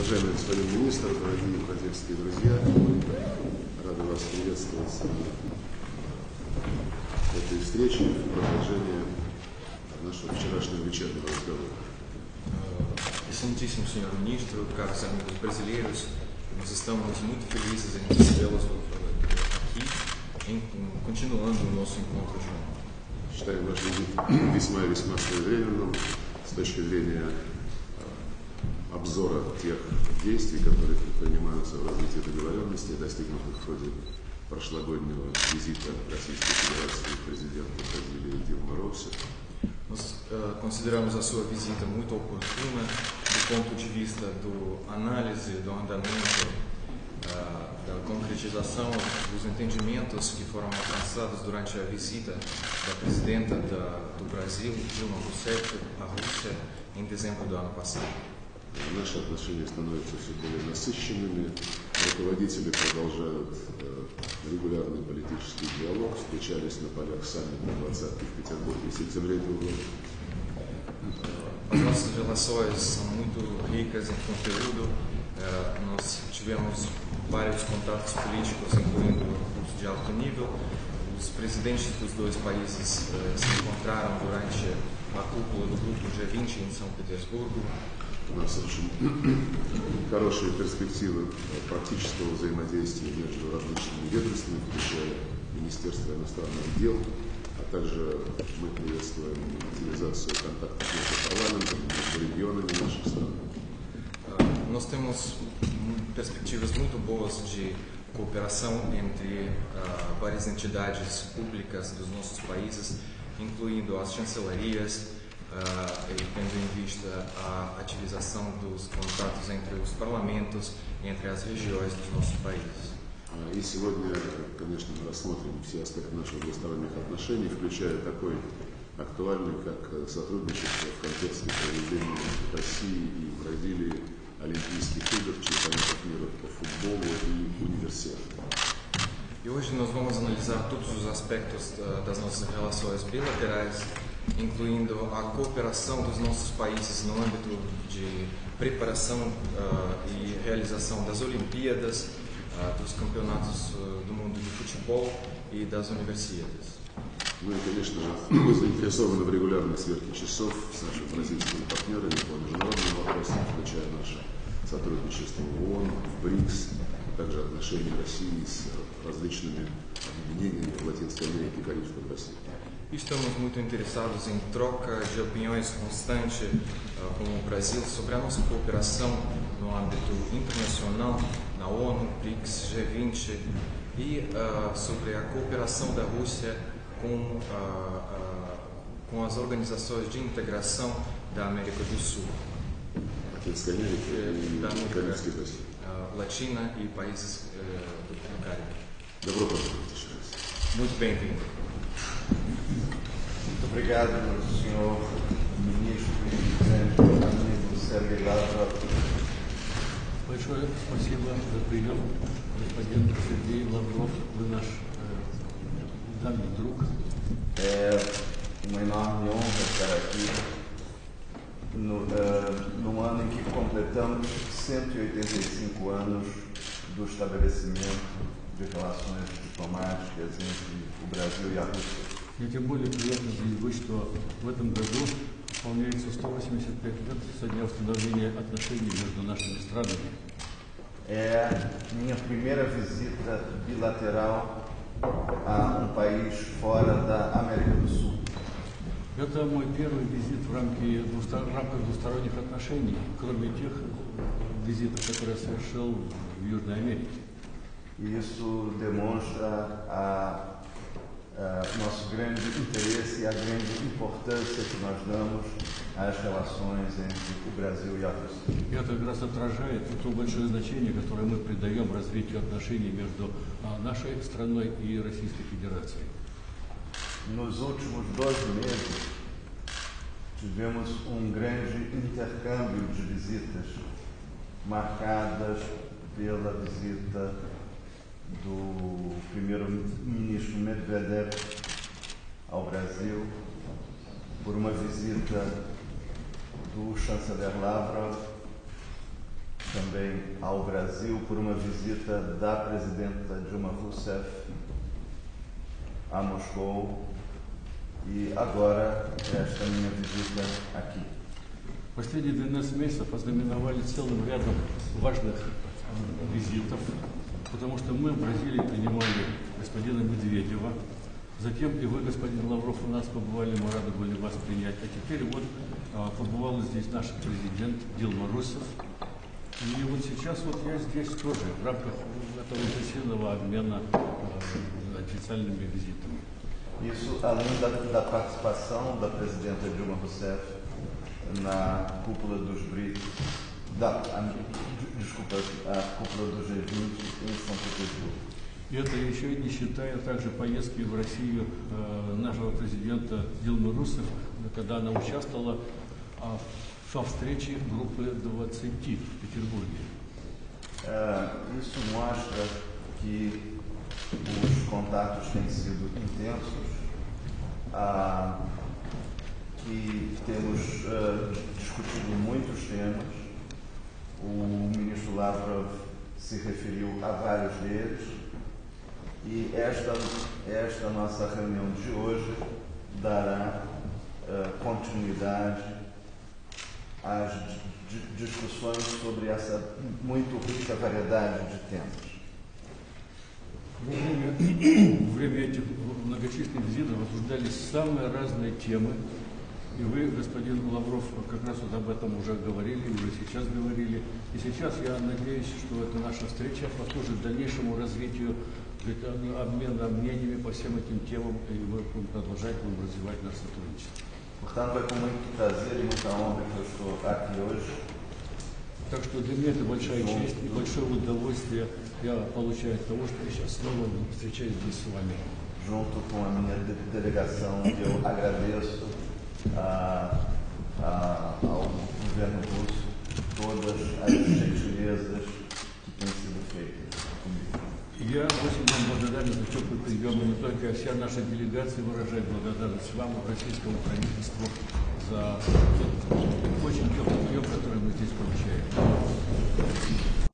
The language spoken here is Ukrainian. Уважаемый господин министр, дорогие украинские друзья, рады вас приветствовать на этой встрече в продолжение нашего вчерашнего вечернего разговора. Excelentíssimo senhor ministro, caros amigos brasileiros, nós estamos muito felizes em recebê-los aqui, continuando o nosso encontro de ontem. Считаю наш визит весьма своевременным с точки зрения обзора тех действий, которые предпринимаются в развитии договоренности, достигнутых в ходе прошлогоднего визита Российской Федерации президента Бразилии Дилмы Роусефф. Nós consideramos a sua visita muito oportuna do ponto de vista do análise, do andamento, da concretização dos entendimentos que foram alcançados durante a visita da presidenta do Brasil, Dilma Rousseff, à Rússia, em dezembro do ano passado. Наши отношения становятся все более насыщенными, руководители продолжают регулярный политический диалог, встречались на полях саммита 20-х в Петербурге в сентябре этого года. Nossas relações são muito ricas em conteúdo, nós tivemos vários contatos políticos, incluindo grupos de alto nível. Os presidentes dos dois países se encontraram durante a cúpula do grupo G20 em São Petersburgo. У нас очень хорошие перспективы практического взаимодействия между различными ведомствами, включая Министерство иностранных дел, а также мы приветствуем активизацию контактов между парламентом, между регионами наших стран. Nós temos perspectivas muito boas de cooperação entre várias entidades públicas dos nossos países, incluindo as chancelarias, tendo em vista a ativização dos contatos entre os parlamentos e entre as regiões dos nossos países. И сегодня, конечно, мы рассмотрим все аспекты наших двусторонних отношений, включая такой актуальный, как сотрудничество в контексте проведения в России и в Бразилии Олимпийских игр, чемпионатов мира по футболу и универсиаду. E hoje nós vamos analisar todos os aspectos das nossas relações bilaterais, incluindo a cooperação dos nossos países no âmbito de preparação e realização das Olimpíadas, dos campeonatos do mundo de futebol e das universidades. Мы, конечно же, заинтересованы в регулярной сверке часов с нашими бразильскими партнерами по международным вопросам, включая наше сотрудничество в ООН, в БРИКС, а также отношения России с различными объединениями в Латинской Америке и Карибском бассейне. Estamos muito interessados em troca de opiniões constante com o Brasil sobre a nossa cooperação no âmbito internacional, na ONU, BRICS, G20 e sobre a cooperação da Rússia com as organizações de integração da América do Sul, da América Latina e países do Caribe. Muito bem-vindo. Muito obrigado, senhor ministro e presidente do Brasil, Sergey Lavrov. Большое спасибо, что принял господин Сергей Лавров, вы наш давний друг. É uma enorme honra estar aqui no ano em que completamos 185 anos do estabelecimento de relações diplomáticas entre o Brasil e a Rússia. И тем более приятно заявить, что в этом году исполняется 185 лет со дня установления отношений между нашими странами. Minha primeira visita bilateral a país fora da América do Sul. Это мой первый визит в рамках двусторонних отношений, кроме тех визитов, которые я совершил в Южной Америке. Isso demonstra nosso grande interesse e a grande importância que nós damos às relações entre o Brasil e a Rússia. Это как раз отражает то большое значение, которое мы придаем развитию отношений между нашей страной и Российской Федерацией. Nos últimos dois meses tivemos grande intercâmbio de visitas marcadas pela visita do primeiro-ministro Medvedev ao Brasil, por uma visita do chanceler Lavrov, também viagem ao Brasil por uma visita da presidenta Dilma Rousseff a Moscou e agora esta minha visita aqui. Последние 12 месяцев ознаменовали целым рядом важных визитов, потому что мы в Бразилии принимали господина Медведева, затем и вы, господин Лавров, у нас побывали, мы рады были вас принять. А теперь вот побывала здесь наш президент Дилма Роусеф. И вот сейчас вот я здесь тоже в рамках этого интенсивного обмена официальными визитами. Isso, além da participação da presidenta Dilma Rousseff na cúpula dos BRICS, a cúpula dos G20 em São Petersburgo. И это еще не считая также поездки в Россию нашего президента Дилмы Руссеф, когда она участвовала во встрече группы 20 в Петербурге. Isso mostra que os contatos têm sido intensos, que temos discutido muitos temas. O ministro Lavrov se referiu a vários deles e esta nossa reunião de hoje dará continuidade às discussões sobre essa muito rica variedade de temas. Во время этих многочисленных визитов обсуждались самые разные темы. И вы, господин Лавров, как раз вот об этом уже говорили, уже сейчас говорили. И сейчас я надеюсь, что эта наша встреча послужит дальнейшему развитию обмена мнениями по всем этим темам, и мы будем продолжать развивать наше сотрудничество. Так что для меня это большая честь и большое удовольствие я получаю от того, что я сейчас снова встречаюсь здесь с вами. Junto com a minha delegação, eu agradeço ao governo russo todas as gentilezas que têm sido feitas comigo. Я очень вам благодарен за теплый прием, и не только вся наша делегация выражает благодарность вам, российскому правительству, за тот очень теплый прием, который мы здесь получаем.